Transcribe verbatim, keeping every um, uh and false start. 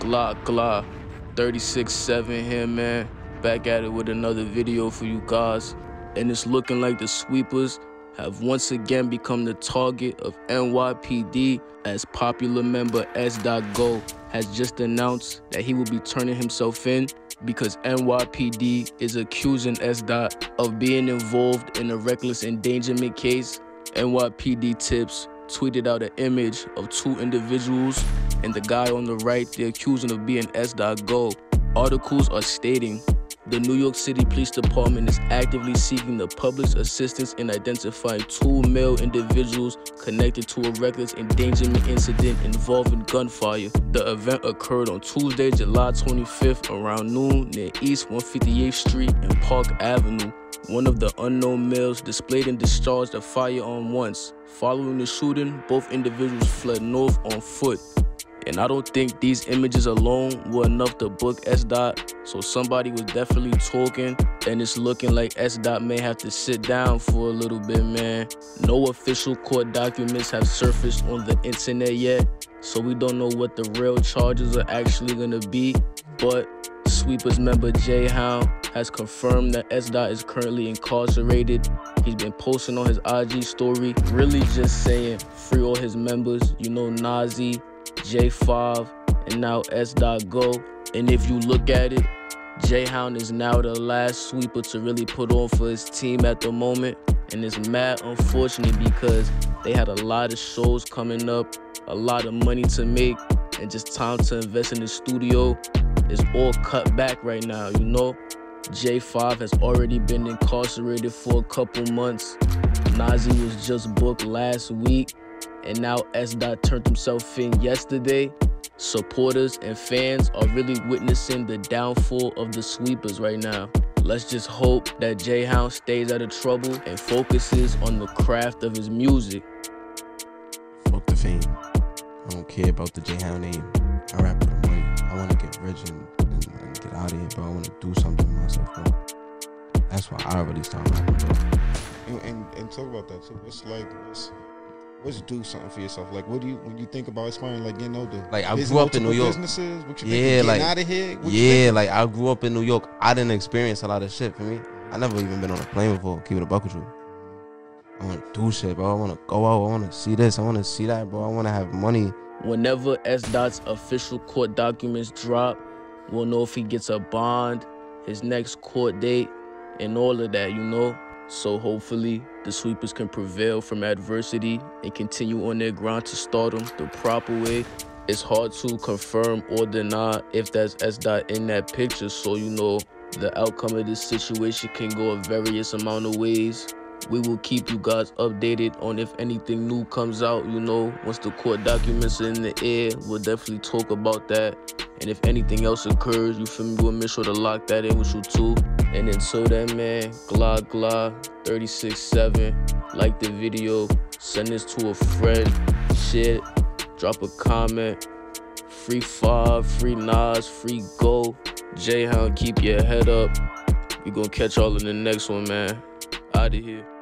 Glock Glock, Thirty Six Seven here, man. Back at it with another video for you guys. And it's looking like the sweepers have once again become the target of N Y P D, as popular member Sdot Go has just announced that he will be turning himself in because N Y P D is accusing Sdot of being involved in a reckless endangerment case. N Y P D Tips tweeted out an image of two individuals, and the guy on the right they're accusing of being Sdot Go. Articles are stating the New York City Police Department is actively seeking the public's assistance in identifying two male individuals connected to a reckless endangerment incident involving gunfire. The event occurred on Tuesday, July twenty-fifth around noon near East one fifty-eighth Street and Park Avenue. One of the unknown males displayed and discharged a firearm once. Following the shooting, both individuals fled north on foot. And I don't think these images alone were enough to book Sdot, so somebody was definitely talking, and it's looking like Sdot may have to sit down for a little bit, man. No official court documents have surfaced on the internet yet, so we don't know what the real charges are actually gonna be, but Sweepers member JAYHOUND has confirmed that Sdot is currently incarcerated. He's been posting on his I G story, really just saying, free all his members, you know, Nazi, J five, and now Sdot Go. And if you look at it, JAYHOUND is now the last sweeper to really put on for his team at the moment, and it's mad unfortunate because they had a lot of shows coming up, a lot of money to make, and just time to invest in the studio. It's all cut back right now, you know. J five has already been incarcerated for a couple months. Nazi was just booked last week. And now Sdot turned himself in yesterday. Supporters and fans are really witnessing the downfall of the sweepers right now. Let's just hope that JAYHOUND stays out of trouble and focuses on the craft of his music. Fuck the fame. I don't care about the JAYHOUND name. I rap for the money. I want to get rich and, and, and get out of here, bro. I want to do something for myself, bro. That's why I really started rapping, bro. And, and, and talk about that too. It's like this. What's do something for yourself? Like, what do you when you think about aspiring? Like, you know, the like I grew up in New York. Businesses, what you yeah, like out of here. What yeah, you like I grew up in New York. I didn't experience a lot of shit for me. I never even been on a plane before. Keep it a buck with you. I want to do shit, bro. I want to go out. I want to see this. I want to see that, bro. I want to have money. Whenever Sdot's official court documents drop, we'll know if he gets a bond, his next court date, and all of that. You know. So hopefully the sweepers can prevail from adversity and continue on their grind to stardom the proper way. It's hard to confirm or deny if that's Sdot in that picture, so you know the outcome of this situation can go a various amount of ways. We will keep you guys updated on if anything new comes out, you know. Once the court documents are in the air, we'll definitely talk about that. And if anything else occurs, you feel me, we'll make sure to lock that in with you too. And until then, man, Glock Glock, thirty-six seven, like the video, send this to a friend, shit, drop a comment. Free Five, free Nas, free Go. JAYHOUND, keep your head up. We gonna catch y'all in the next one, man. Out of here.